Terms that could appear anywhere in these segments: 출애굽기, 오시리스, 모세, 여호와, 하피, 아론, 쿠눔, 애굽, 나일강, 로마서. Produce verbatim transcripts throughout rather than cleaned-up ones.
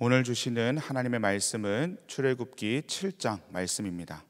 오늘 주시는 하나님의 말씀은 출애굽기 칠 장 말씀입니다.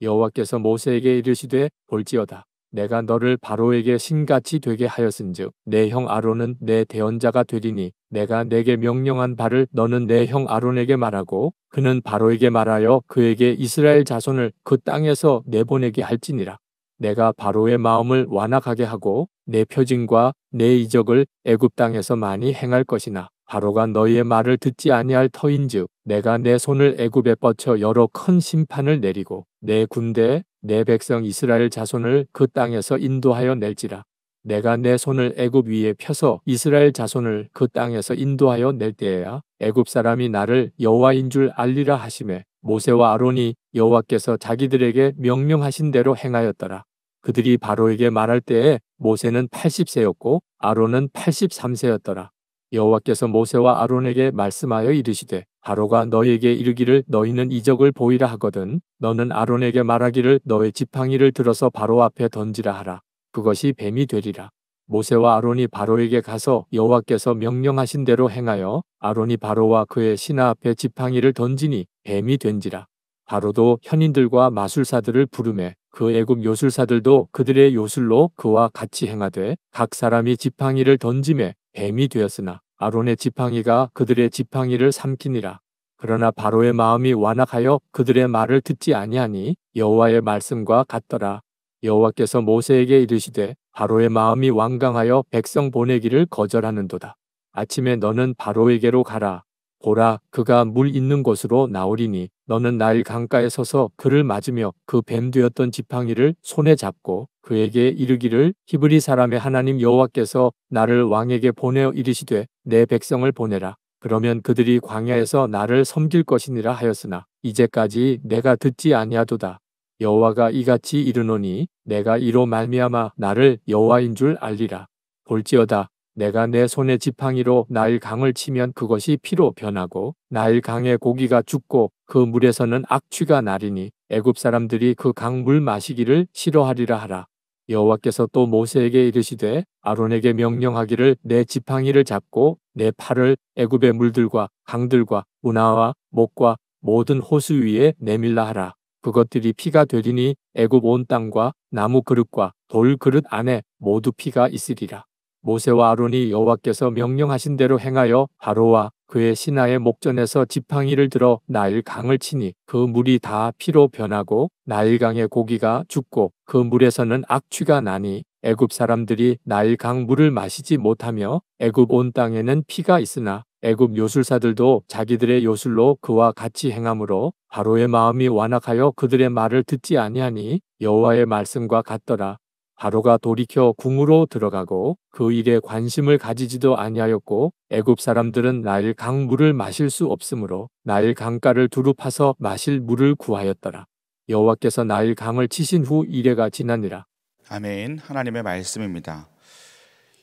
여호와께서 모세에게 이르시되 볼지어다 내가 너를 바로에게 신같이 되게 하였은즉 내 형 아론은 내 대언자가 되리니 내가 내게 명령한 바를 너는 내 형 아론에게 말하고 그는 바로에게 말하여 그에게 이스라엘 자손을 그 땅에서 내보내게 할지니라. 내가 바로의 마음을 완악하게 하고 내 표징과 내 이적을 애굽 땅에서 많이 행할 것이나 바로가 너희의 말을 듣지 아니할 터인즉 내가 내 손을 애굽에 뻗쳐 여러 큰 심판을 내리고 내 군대 내 백성 이스라엘 자손을 그 땅에서 인도하여 낼지라. 내가 내 손을 애굽 위에 펴서 이스라엘 자손을 그 땅에서 인도하여 낼 때에야 애굽 사람이 나를 여호와인 줄 알리라 하시매 모세와 아론이 여호와께서 자기들에게 명령하신 대로 행하였더라. 그들이 바로에게 말할 때에 모세는 팔십 세였고 아론은 팔십삼 세였더라. 여호와께서 모세와 아론에게 말씀하여 이르시되 바로가 너에게 이르기를 너희는 이적을 보이라 하거든 너는 아론에게 말하기를 너의 지팡이를 들어서 바로 앞에 던지라 하라. 그것이 뱀이 되리라. 모세와 아론이 바로에게 가서 여호와께서 명령하신 대로 행하여 아론이 바로와 그의 신하 앞에 지팡이를 던지니 뱀이 된지라. 바로도 현인들과 마술사들을 부르매 그 애굽 요술사들도 그들의 요술로 그와 같이 행하되 각 사람이 지팡이를 던지매 뱀이 되었으나 아론의 지팡이가 그들의 지팡이를 삼키니라. 그러나 바로의 마음이 완악하여 그들의 말을 듣지 아니하니 여호와의 말씀과 같더라. 여호와께서 모세에게 이르시되 바로의 마음이 완강하여 백성 보내기를 거절하는도다. 아침에 너는 바로에게로 가라. 보라 그가 물 있는 곳으로 나오리니 너는 나일 강가에 서서 그를 맞으며 그 뱀 되었던 지팡이를 손에 잡고 그에게 이르기를 히브리 사람의 하나님 여호와께서 나를 왕에게 보내어 이르시되 내 백성을 보내라. 그러면 그들이 광야에서 나를 섬길 것이니라 하였으나 이제까지 내가 듣지 아니하도다. 여호와가 이같이 이르노니 내가 이로 말미암아 나를 여호와인 줄 알리라. 볼지어다 내가 내 손의 지팡이로 나일 강을 치면 그것이 피로 변하고 나일 강의 고기가 죽고 그 물에서는 악취가 나리니 애굽 사람들이 그 강 물 마시기를 싫어하리라 하라. 여호와께서 또 모세에게 이르시되 아론에게 명령하기를 내 지팡이를 잡고 내 팔을 애굽의 물들과 강들과 운하와 목과 모든 호수 위에 내밀라 하라. 그것들이 피가 되리니 애굽 온 땅과 나무 그릇과 돌 그릇 안에 모두 피가 있으리라. 모세와 아론이 여호와께서 명령하신 대로 행하여 바로와 그의 신하의 목전에서 지팡이를 들어 나일 강을 치니 그 물이 다 피로 변하고 나일 강의 고기가 죽고 그 물에서는 악취가 나니 애굽 사람들이 나일 강 물을 마시지 못하며 애굽 온 땅에는 피가 있으나 애굽 요술사들도 자기들의 요술로 그와 같이 행함으로 바로의 마음이 완악하여 그들의 말을 듣지 아니하니 여호와의 말씀과 같더라. 바로가 돌이켜 궁으로 들어가고 그 일에 관심을 가지지도 아니하였고 애굽 사람들은 나일 강 물을 마실 수 없으므로 나일 강가를 두루 파서 마실 물을 구하였더라. 여호와께서 나일 강을 치신 후 이레가 지나니라. 아멘. 하나님의 말씀입니다.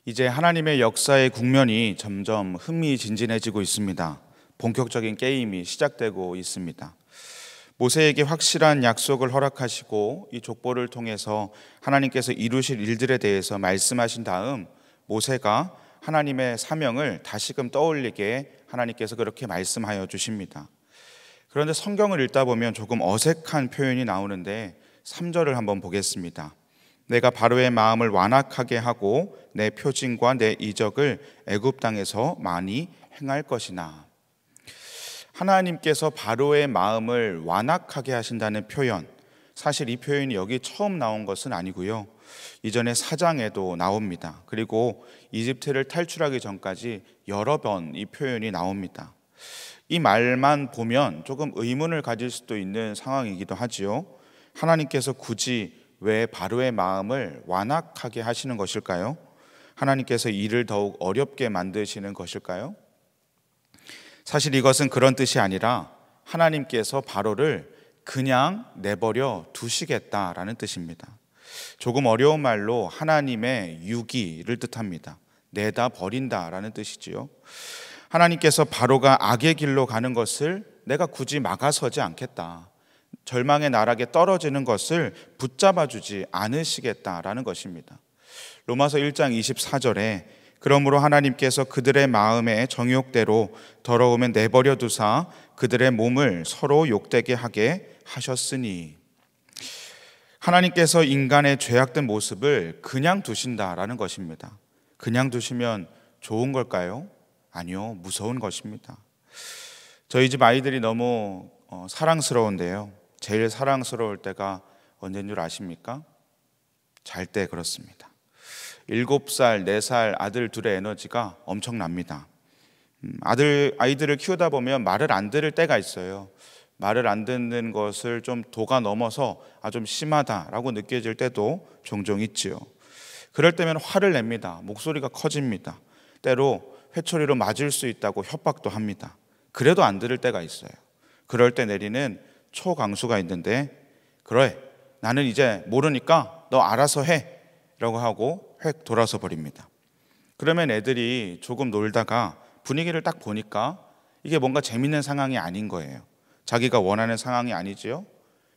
이제 하나님의 역사의 국면이 점점 흥미진진해지고 있습니다. 본격적인 게임이 시작되고 있습니다. 모세에게 확실한 약속을 허락하시고 이 족보를 통해서 하나님께서 이루실 일들에 대해서 말씀하신 다음 모세가 하나님의 사명을 다시금 떠올리게 하나님께서 그렇게 말씀하여 주십니다. 그런데 성경을 읽다 보면 조금 어색한 표현이 나오는데 삼 절을 한번 보겠습니다. 내가 바로의 마음을 완악하게 하고 내 표징과 내 이적을 애굽 땅에서 많이 행할 것이나. 하나님께서 바로의 마음을 완악하게 하신다는 표현, 사실 이 표현이 여기 처음 나온 것은 아니고요. 이전에 사장에도 나옵니다. 그리고 이집트를 탈출하기 전까지 여러 번 이 표현이 나옵니다. 이 말만 보면 조금 의문을 가질 수도 있는 상황이기도 하지요. 하나님께서 굳이 왜 바로의 마음을 완악하게 하시는 것일까요? 하나님께서 일을 더욱 어렵게 만드시는 것일까요? 사실 이것은 그런 뜻이 아니라 하나님께서 바로를 그냥 내버려 두시겠다라는 뜻입니다. 조금 어려운 말로 하나님의 유기를 뜻합니다. 내다 버린다라는 뜻이지요. 하나님께서 바로가 악의 길로 가는 것을 내가 굳이 막아서지 않겠다. 절망의 나락에 떨어지는 것을 붙잡아주지 않으시겠다라는 것입니다. 로마서 일 장 이십사 절에 그러므로 하나님께서 그들의 마음의 정욕대로 더러움에 내버려 두사 그들의 몸을 서로 욕되게 하게 하셨으니. 하나님께서 인간의 죄악된 모습을 그냥 두신다라는 것입니다. 그냥 두시면 좋은 걸까요? 아니요, 무서운 것입니다. 저희 집 아이들이 너무 어, 사랑스러운데요, 제일 사랑스러울 때가 언제인 줄 아십니까? 잘 때 그렇습니다. 일곱 살, 네 살 아들 둘의 에너지가 엄청납니다. 음, 아들, 아이들을 키우다 보면 말을 안 들을 때가 있어요. 말을 안 듣는 것을 좀 도가 넘어서 아, 좀 심하다라고 느껴질 때도 종종 있지요. 그럴 때면 화를 냅니다. 목소리가 커집니다. 때로 회초리로 맞을 수 있다고 협박도 합니다. 그래도 안 들을 때가 있어요. 그럴 때 내리는 초강수가 있는데, 그래, 나는 이제 모르니까 너 알아서 해 라고 하고 획 돌아서 버립니다. 그러면 애들이 조금 놀다가 분위기를 딱 보니까 이게 뭔가 재밌는 상황이 아닌 거예요. 자기가 원하는 상황이 아니지요.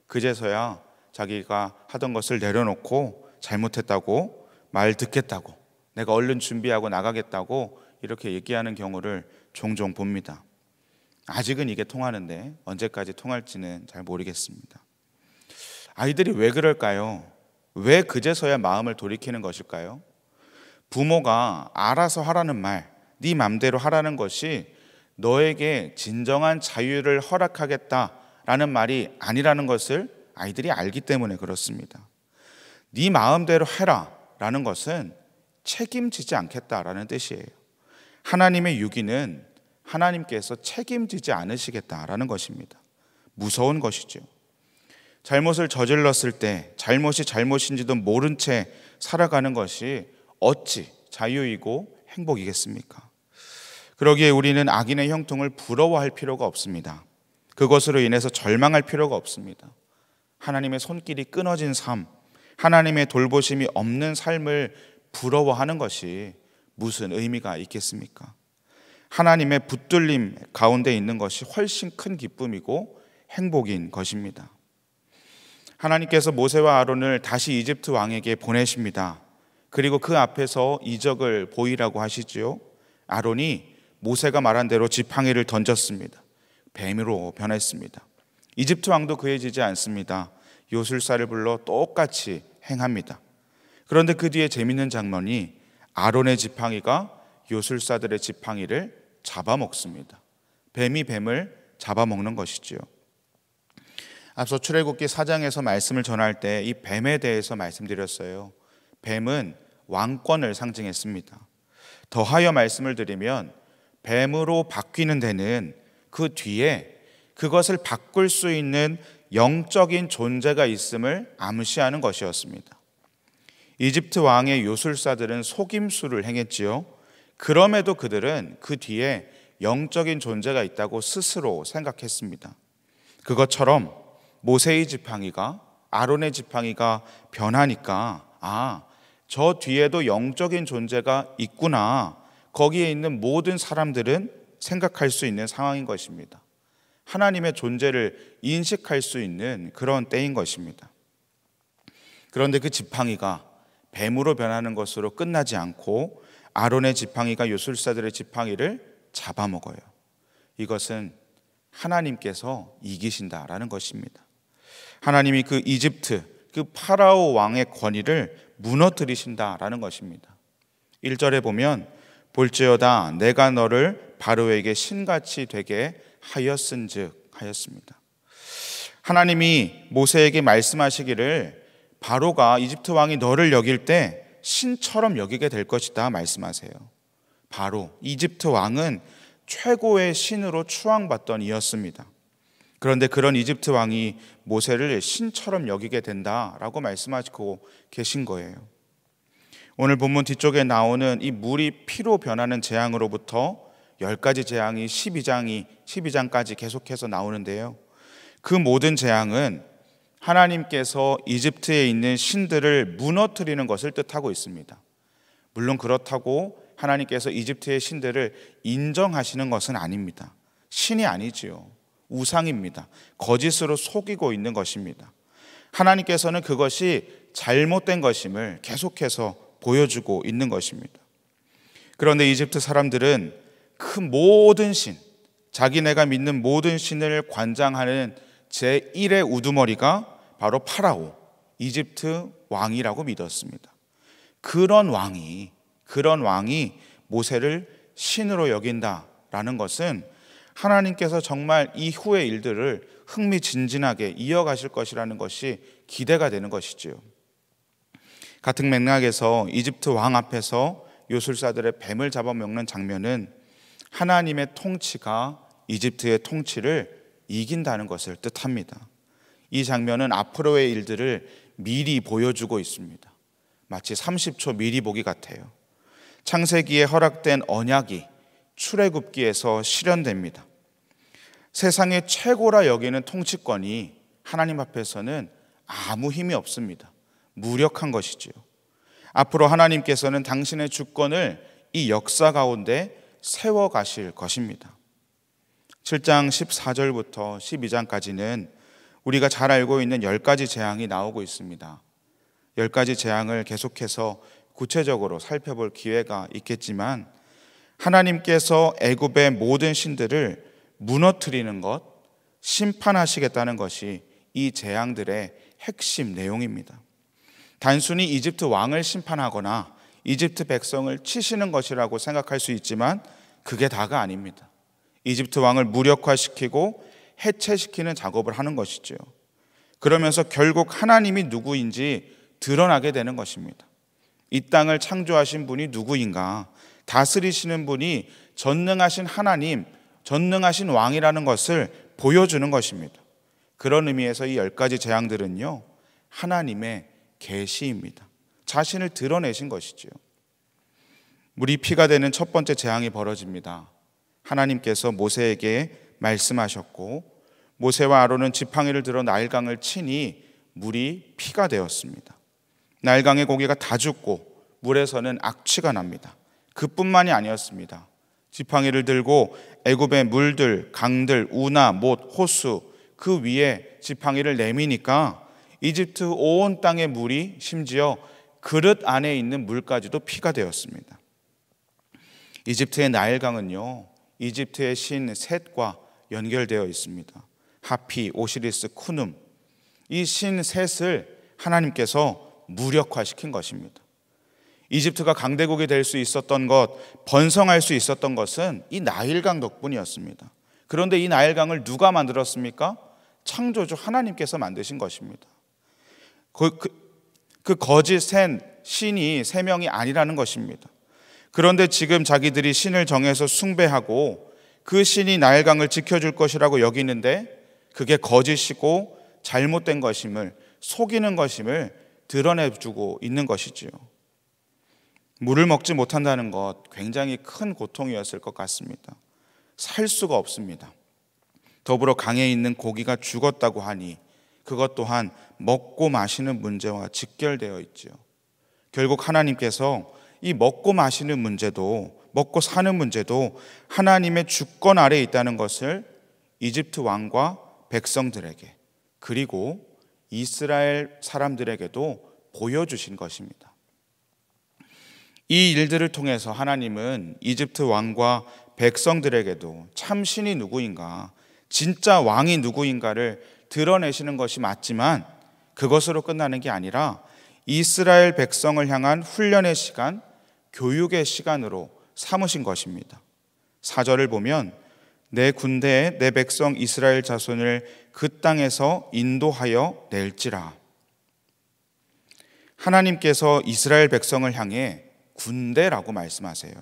그제서야 자기가 하던 것을 내려놓고 잘못했다고, 말 듣겠다고, 내가 얼른 준비하고 나가겠다고 이렇게 얘기하는 경우를 종종 봅니다. 아직은 이게 통하는데 언제까지 통할지는 잘 모르겠습니다. 아이들이 왜 그럴까요? 왜 그제서야 마음을 돌이키는 것일까요? 부모가 알아서 하라는 말, 네 맘대로 하라는 것이 너에게 진정한 자유를 허락하겠다라는 말이 아니라는 것을 아이들이 알기 때문에 그렇습니다. 네 마음대로 해라 라는 것은 책임지지 않겠다라는 뜻이에요. 하나님의 유기는 하나님께서 책임지지 않으시겠다라는 것입니다. 무서운 것이죠. 잘못을 저질렀을 때 잘못이 잘못인지도 모른 채 살아가는 것이 어찌 자유이고 행복이겠습니까? 그러기에 우리는 악인의 형통을 부러워할 필요가 없습니다. 그것으로 인해서 절망할 필요가 없습니다. 하나님의 손길이 끊어진 삶, 하나님의 돌보심이 없는 삶을 부러워하는 것이 무슨 의미가 있겠습니까? 하나님의 붙들림 가운데 있는 것이 훨씬 큰 기쁨이고 행복인 것입니다. 하나님께서 모세와 아론을 다시 이집트 왕에게 보내십니다. 그리고 그 앞에서 이적을 보이라고 하시지요. 아론이 모세가 말한 대로 지팡이를 던졌습니다. 뱀으로 변했습니다. 이집트 왕도 그에 지지 않습니다. 요술사를 불러 똑같이 행합니다. 그런데 그 뒤에 재밌는 장면이, 아론의 지팡이가 요술사들의 지팡이를 잡아먹습니다. 뱀이 뱀을 잡아먹는 것이지요. 앞서 출애굽기 사 장에서 말씀을 전할 때 이 뱀에 대해서 말씀드렸어요. 뱀은 왕권을 상징했습니다. 더하여 말씀을 드리면 뱀으로 바뀌는 데는 그 뒤에 그것을 바꿀 수 있는 영적인 존재가 있음을 암시하는 것이었습니다. 이집트 왕의 요술사들은 속임수를 행했지요. 그럼에도 그들은 그 뒤에 영적인 존재가 있다고 스스로 생각했습니다. 그것처럼 모세의 지팡이가, 아론의 지팡이가 변하니까 아, 저 뒤에도 영적인 존재가 있구나, 거기에 있는 모든 사람들은 생각할 수 있는 상황인 것입니다. 하나님의 존재를 인식할 수 있는 그런 때인 것입니다. 그런데 그 지팡이가 뱀으로 변하는 것으로 끝나지 않고 아론의 지팡이가 요술사들의 지팡이를 잡아먹어요. 이것은 하나님께서 이기신다라는 것입니다. 하나님이 그 이집트, 그 파라오 왕의 권위를 무너뜨리신다라는 것입니다. 일 절에 보면, 볼지어다 내가 너를 바로에게 신같이 되게 하였은즉 하였습니다. 하나님이 모세에게 말씀하시기를 바로가, 이집트 왕이 너를 여길 때 신처럼 여기게 될 것이다 말씀하세요. 바로, 이집트 왕은 최고의 신으로 추앙받던 이였습니다. 그런데 그런 이집트 왕이 모세를 신처럼 여기게 된다라고 말씀하시고 계신 거예요. 오늘 본문 뒤쪽에 나오는 이 물이 피로 변하는 재앙으로부터 열 가지 재앙이 십이 장이 십이 장까지 계속해서 나오는데요, 그 모든 재앙은 하나님께서 이집트에 있는 신들을 무너뜨리는 것을 뜻하고 있습니다. 물론 그렇다고 하나님께서 이집트의 신들을 인정하시는 것은 아닙니다. 신이 아니지요. 우상입니다. 거짓으로 속이고 있는 것입니다. 하나님께서는 그것이 잘못된 것임을 계속해서 보여주고 있는 것입니다. 그런데 이집트 사람들은 그 모든 신, 자기네가 믿는 모든 신을 관장하는 제일의 우두머리가 바로 파라오, 이집트 왕이라고 믿었습니다. 그런 왕이, 그런 왕이 모세를 신으로 여긴다라는 것은 하나님께서 정말 이후의 일들을 흥미진진하게 이어가실 것이라는 것이 기대가 되는 것이지요. 같은 맥락에서 이집트 왕 앞에서 요술사들의 뱀을 잡아먹는 장면은 하나님의 통치가 이집트의 통치를 이긴다는 것을 뜻합니다. 이 장면은 앞으로의 일들을 미리 보여주고 있습니다. 마치 삼십 초 미리 보기 같아요. 창세기에 허락된 언약이 출애굽기에서 실현됩니다. 세상의 최고라 여기는 통치권이 하나님 앞에서는 아무 힘이 없습니다. 무력한 것이지요. 앞으로 하나님께서는 당신의 주권을 이 역사 가운데 세워가실 것입니다. 칠 장 십사 절부터 십이 장까지는 우리가 잘 알고 있는 열 가지 재앙이 나오고 있습니다. 열 가지 재앙을 계속해서 구체적으로 살펴볼 기회가 있겠지만, 하나님께서 애굽의 모든 신들을 무너뜨리는 것, 심판하시겠다는 것이 이 재앙들의 핵심 내용입니다. 단순히 이집트 왕을 심판하거나 이집트 백성을 치시는 것이라고 생각할 수 있지만 그게 다가 아닙니다. 이집트 왕을 무력화시키고 해체시키는 작업을 하는 것이죠. 그러면서 결국 하나님이 누구인지 드러나게 되는 것입니다. 이 땅을 창조하신 분이 누구인가, 다스리시는 분이 전능하신 하나님, 전능하신 왕이라는 것을 보여주는 것입니다. 그런 의미에서 이 열 가지 재앙들은요, 하나님의 계시입니다. 자신을 드러내신 것이지요. 물이 피가 되는 첫 번째 재앙이 벌어집니다. 하나님께서 모세에게 말씀하셨고 모세와 아론은 지팡이를 들어 나일강을 치니 물이 피가 되었습니다. 나일강의 고기가 다 죽고 물에서는 악취가 납니다. 그뿐만이 아니었습니다. 지팡이를 들고 애굽의 물들, 강들, 우나, 못, 호수 그 위에 지팡이를 내미니까 이집트 온 땅의 물이 심지어 그릇 안에 있는 물까지도 피가 되었습니다. 이집트의 나일강은요, 이집트의 신 셋과 연결되어 있습니다. 하피, 오시리스, 쿠눔, 이 신 셋을 하나님께서 무력화시킨 것입니다. 이집트가 강대국이 될 수 있었던 것, 번성할 수 있었던 것은 이 나일강 덕분이었습니다. 그런데 이 나일강을 누가 만들었습니까? 창조주 하나님께서 만드신 것입니다. 그, 그, 그 거짓 센 신이 세 명이 아니라는 것입니다. 그런데 지금 자기들이 신을 정해서 숭배하고 그 신이 나일강을 지켜줄 것이라고 여기는데 그게 거짓이고 잘못된 것임을, 속이는 것임을 드러내주고 있는 것이지요. 물을 먹지 못한다는 것, 굉장히 큰 고통이었을 것 같습니다. 살 수가 없습니다. 더불어 강에 있는 고기가 죽었다고 하니 그것 또한 먹고 마시는 문제와 직결되어 있지요. 결국 하나님께서 이 먹고 마시는 문제도, 먹고 사는 문제도 하나님의 주권 아래에 있다는 것을 이집트 왕과 백성들에게, 그리고 이스라엘 사람들에게도 보여주신 것입니다. 이 일들을 통해서 하나님은 이집트 왕과 백성들에게도 참 신이 누구인가, 진짜 왕이 누구인가를 드러내시는 것이 맞지만 그것으로 끝나는 게 아니라 이스라엘 백성을 향한 훈련의 시간, 교육의 시간으로 삼으신 것입니다. 사 절을 보면 내 군대에 내 백성 이스라엘 자손을 그 땅에서 인도하여 낼지라. 하나님께서 이스라엘 백성을 향해 군대라고 말씀하세요.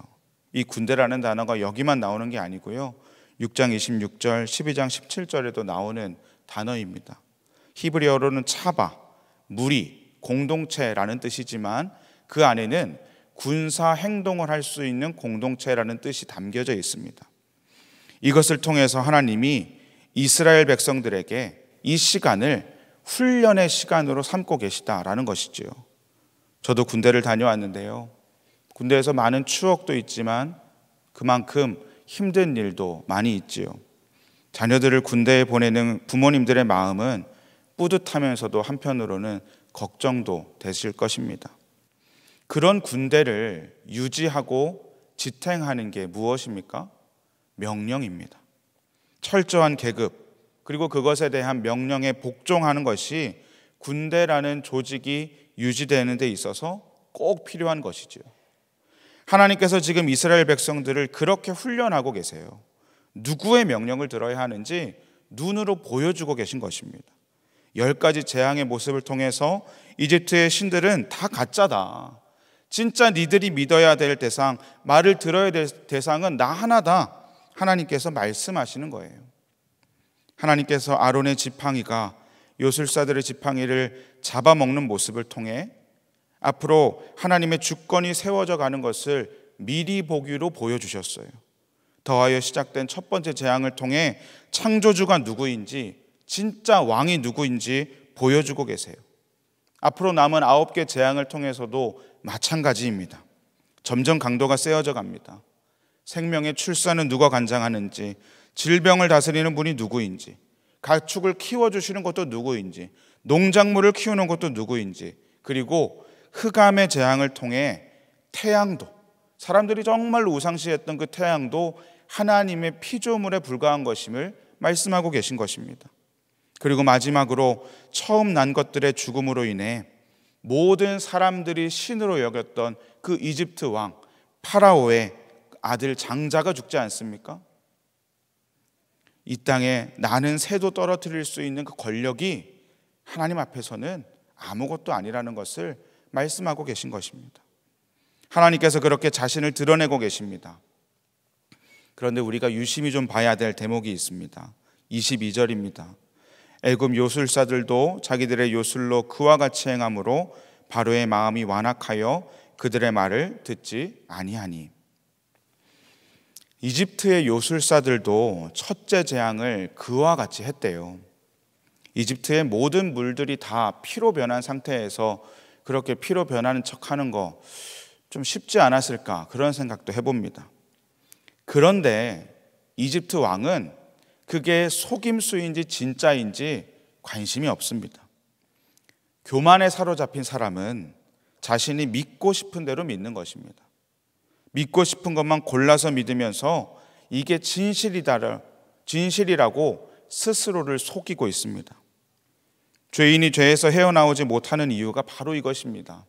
이 군대라는 단어가 여기만 나오는 게 아니고요, 육 장 이십육 절, 십이 장 십칠 절에도 나오는 단어입니다. 히브리어로는 차바, 무리, 공동체라는 뜻이지만 그 안에는 군사 행동을 할 수 있는 공동체라는 뜻이 담겨져 있습니다. 이것을 통해서 하나님이 이스라엘 백성들에게 이 시간을 훈련의 시간으로 삼고 계시다라는 것이지요. 저도 군대를 다녀왔는데요, 군대에서 많은 추억도 있지만 그만큼 힘든 일도 많이 있지요. 자녀들을 군대에 보내는 부모님들의 마음은 뿌듯하면서도 한편으로는 걱정도 되실 것입니다. 그런 군대를 유지하고 지탱하는 게 무엇입니까? 명령입니다. 철저한 계급, 그리고 그것에 대한 명령에 복종하는 것이 군대라는 조직이 유지되는 데 있어서 꼭 필요한 것이지요. 하나님께서 지금 이스라엘 백성들을 그렇게 훈련하고 계세요. 누구의 명령을 들어야 하는지 눈으로 보여주고 계신 것입니다. 열 가지 재앙의 모습을 통해서 이집트의 신들은 다 가짜다, 진짜 니들이 믿어야 될 대상, 말을 들어야 될 대상은 나 하나다, 하나님께서 말씀하시는 거예요. 하나님께서 아론의 지팡이가 요술사들의 지팡이를 잡아먹는 모습을 통해 앞으로 하나님의 주권이 세워져 가는 것을 미리 보기로 보여주셨어요. 더하여 시작된 첫 번째 재앙을 통해 창조주가 누구인지, 진짜 왕이 누구인지 보여주고 계세요. 앞으로 남은 아홉 개 재앙을 통해서도 마찬가지입니다. 점점 강도가 세어져 갑니다. 생명의 출산은 누가 관장하는지, 질병을 다스리는 분이 누구인지, 가축을 키워주시는 것도 누구인지, 농작물을 키우는 것도 누구인지, 그리고 흑암의 재앙을 통해 태양도, 사람들이 정말로 우상시했던 그 태양도 하나님의 피조물에 불과한 것임을 말씀하고 계신 것입니다. 그리고 마지막으로 처음 난 것들의 죽음으로 인해 모든 사람들이 신으로 여겼던 그 이집트 왕 파라오의 아들 장자가 죽지 않습니까? 이 땅에 나는 새도 떨어뜨릴 수 있는 그 권력이 하나님 앞에서는 아무것도 아니라는 것을 말씀하고 계신 것입니다. 하나님께서 그렇게 자신을 드러내고 계십니다. 그런데 우리가 유심히 좀 봐야 될 대목이 있습니다. 이십이 절입니다. 애굽 요술사들도 자기들의 요술로 그와 같이 행함으로 바로의 마음이 완악하여 그들의 말을 듣지 아니하니. 이집트의 요술사들도 첫째 재앙을 그와 같이 했대요. 이집트의 모든 물들이 다 피로 변한 상태에서 그렇게 피로 변하는 척하는 거 좀 쉽지 않았을까, 그런 생각도 해봅니다. 그런데 이집트 왕은 그게 속임수인지 진짜인지 관심이 없습니다. 교만에 사로잡힌 사람은 자신이 믿고 싶은 대로 믿는 것입니다. 믿고 싶은 것만 골라서 믿으면서 이게 진실이다, 진실이라고 스스로를 속이고 있습니다. 죄인이 죄에서 헤어나오지 못하는 이유가 바로 이것입니다.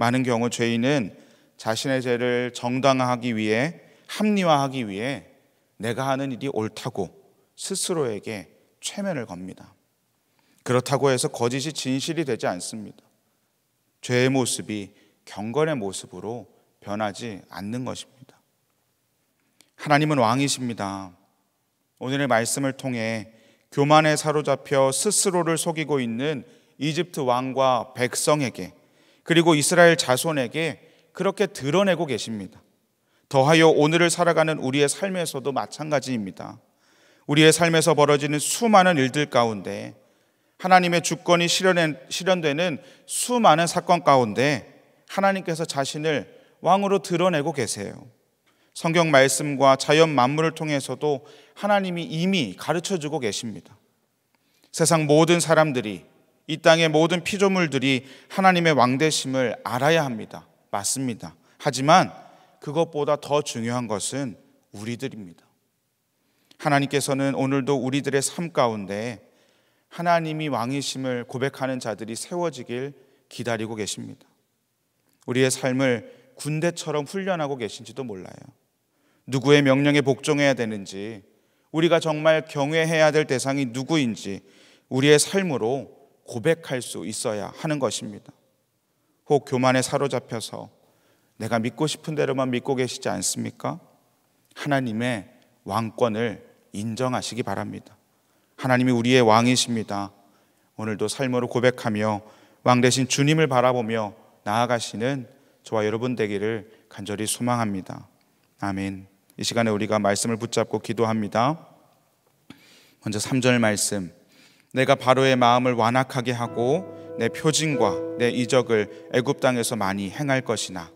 많은 경우 죄인은 자신의 죄를 정당화하기 위해, 합리화하기 위해 내가 하는 일이 옳다고 스스로에게 최면을 겁니다. 그렇다고 해서 거짓이 진실이 되지 않습니다. 죄의 모습이 경건의 모습으로 변하지 않는 것입니다. 하나님은 왕이십니다. 오늘의 말씀을 통해 교만에 사로잡혀 스스로를 속이고 있는 이집트 왕과 백성에게, 그리고 이스라엘 자손에게 그렇게 드러내고 계십니다. 더하여 오늘을 살아가는 우리의 삶에서도 마찬가지입니다. 우리의 삶에서 벌어지는 수많은 일들 가운데, 하나님의 주권이 실현되는 수많은 사건 가운데 하나님께서 자신을 왕으로 드러내고 계세요. 성경 말씀과 자연 만물을 통해서도 하나님이 이미 가르쳐주고 계십니다. 세상 모든 사람들이, 이 땅의 모든 피조물들이 하나님의 왕되심을 알아야 합니다. 맞습니다. 하지만 그것보다 더 중요한 것은 우리들입니다. 하나님께서는 오늘도 우리들의 삶 가운데 하나님이 왕이심을 고백하는 자들이 세워지길 기다리고 계십니다. 우리의 삶을 군대처럼 훈련하고 계신지도 몰라요. 누구의 명령에 복종해야 되는지, 우리가 정말 경외해야 될 대상이 누구인지 우리의 삶으로 고백할 수 있어야 하는 것입니다. 혹 교만에 사로잡혀서 내가 믿고 싶은 대로만 믿고 계시지 않습니까? 하나님의 왕권을 인정하시기 바랍니다. 하나님이 우리의 왕이십니다. 오늘도 삶으로 고백하며 왕 되신 주님을 바라보며 나아가시는 저와 여러분 되기를 간절히 소망합니다. 아멘. 이 시간에 우리가 말씀을 붙잡고 기도합니다. 먼저 삼 절 말씀, 내가 바로의 마음을 완악하게 하고 내 표징과 내 이적을 애굽 땅에서 많이 행할 것이나.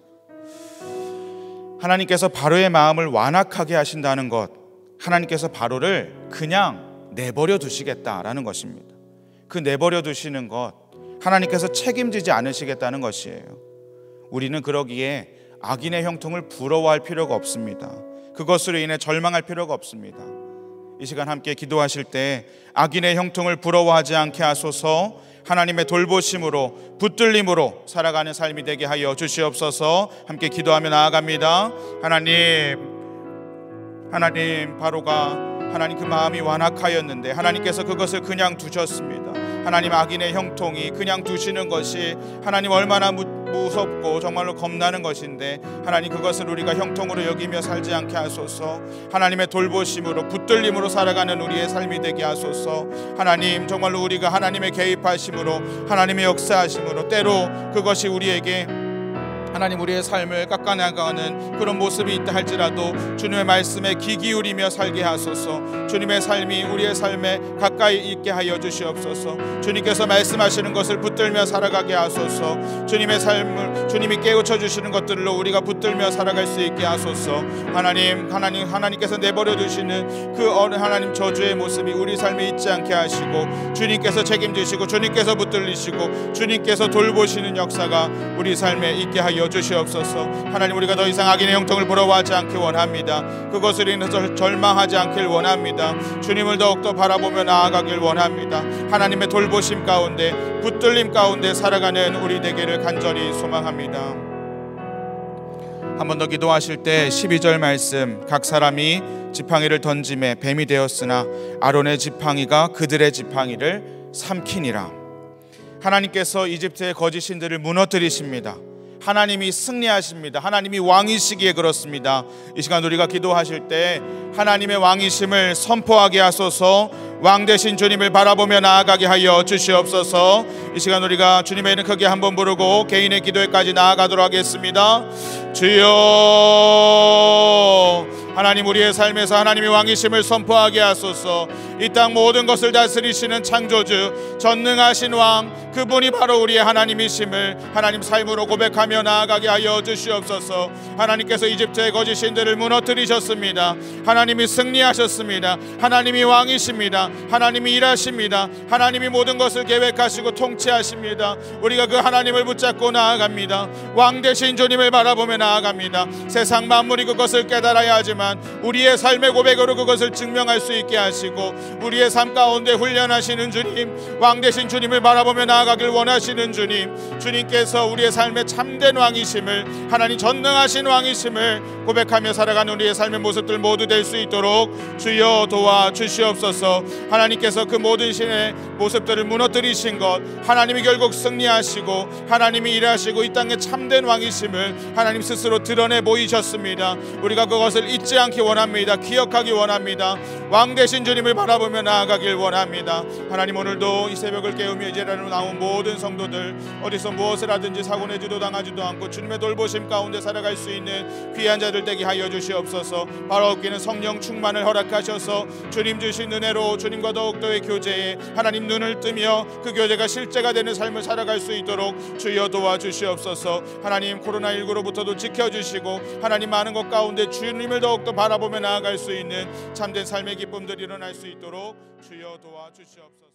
하나님께서 바로의 마음을 완악하게 하신다는 것, 하나님께서 바로를 그냥 내버려 두시겠다라는 것입니다. 그 내버려 두시는 것, 하나님께서 책임지지 않으시겠다는 것이에요. 우리는 그러기에 악인의 형통을 부러워할 필요가 없습니다. 그것으로 인해 절망할 필요가 없습니다. 이 시간 함께 기도하실 때 악인의 형통을 부러워하지 않게 하소서. 하나님의 돌보심으로 붙들림으로 살아가는 삶이 되게 하여 주시옵소서. 함께 기도하며 나아갑니다. 하나님, 하나님 바로가 하나님 그 마음이 완악하였는데 하나님께서 그것을 그냥 두셨습니다. 하나님 악인의 형통이 그냥 두시는 것이 하나님 얼마나 무, 무섭고 정말로 겁나는 것인데 하나님 그것을 우리가 형통으로 여기며 살지 않게 하소서. 하나님의 돌보심으로 붙들림으로 살아가는 우리의 삶이 되게 하소서. 하나님 정말로 우리가 하나님의 개입하심으로 하나님의 역사하심으로 때로 그것이 우리에게 하나님 우리의 삶을 깎아나가는 그런 모습이 있다 할지라도 주님의 말씀에 귀 기울이며 살게 하소서. 주님의 삶이 우리의 삶에 가까이 있게 하여 주시옵소서. 주님께서 말씀하시는 것을 붙들며 살아가게 하소서. 주님의 삶을 주님이 깨우쳐 주시는 것들로 우리가 붙들며 살아갈 수 있게 하소서. 하나님, 하나님, 하나님께서 내버려 두시는 그 어느 하나님 저주의 모습이 우리 삶에 있지 않게 하시고 주님께서 책임지시고 주님께서 붙들리시고 주님께서 돌보시는 역사가 우리 삶에 있게 하여 주시옵소서. 하나님 우리가 더 이상 악인의 형통을 부러워하지 않길 원합니다. 그것을 인해서 절망하지 않길 원합니다. 주님을 더욱더 바라보며 나아가길 원합니다. 하나님의 돌보심 가운데 붙들림 가운데 살아가는 우리 되기를 간절히 소망합니다. 한 번 더 기도하실 때 십이 절 말씀, 각 사람이 지팡이를 던짐에 뱀이 되었으나 아론의 지팡이가 그들의 지팡이를 삼키니라. 하나님께서 이집트의 거짓 신들을 무너뜨리십니다. 하나님이 승리하십니다. 하나님이 왕이시기에 그렇습니다. 이 시간 우리가 기도하실 때 하나님의 왕이심을 선포하게 하소서. 왕 되신 주님을 바라보며 나아가게 하여 주시옵소서. 이 시간 우리가 주님의 이름 크게 한번 부르고 개인의 기도에까지 나아가도록 하겠습니다. 주여, 하나님 우리의 삶에서 하나님의 왕이심을 선포하게 하소서. 이 땅 모든 것을 다스리시는 창조주 전능하신 왕, 그분이 바로 우리의 하나님이심을 하나님 삶으로 고백하며 나아가게 하여 주시옵소서. 하나님께서 이집트의 거짓 신들을 무너뜨리셨습니다. 하나님이 승리하셨습니다. 하나님이 왕이십니다. 하나님이 일하십니다. 하나님이 모든 것을 계획하시고 통치하십니다. 우리가 그 하나님을 붙잡고 나아갑니다. 왕 되신 주님을 바라보며 나아갑니다. 세상 만물이 그것을 깨달아야 하지만 우리의 삶의 고백으로 그것을 증명할 수 있게 하시고 우리의 삶 가운데 훈련하시는 주님, 왕 되신 주님을 바라보며 나아가길 원하시는 주님, 주님께서 우리의 삶의 참된 왕이심을 하나님 전능하신 왕이심을 고백하며 살아가는 우리의 삶의 모습들 모두 될 수 있도록 주여 도와주시옵소서. 하나님께서 그 모든 신의 모습들을 무너뜨리신 것, 하나님이 결국 승리하시고 하나님이 일하시고 이 땅의 참된 왕이심을 하나님 스스로 드러내 보이셨습니다. 우리가 그것을 잊지 않기 원합니다. 기억하기 원합니다. 왕 되신 주님을 바라보며 나아가길 원합니다. 하나님 오늘도 이 새벽을 깨우며 이 자리로 나온 모든 성도들 어디서 무엇을 하든지 사고 내지도 당하지도 않고 주님의 돌보심 가운데 살아갈 수 있는 귀한 자들 되게 하여 주시옵소서. 바로 없기는 성령 충만을 허락하셔서 주님 주신 은혜로 주님과 더욱더의 교제에 하나님 눈을 뜨며 그 교제가 실제가 되는 삶을 살아갈 수 있도록 주여 도와주시옵소서. 하나님 코로나십구로부터도 지켜주시고 하나님 많은 것 가운데 주님을 더욱더 바라보며 나아갈 수 있는 참된 삶의 기쁨들이 일어날 수 있도록 주여 도와주시옵소서.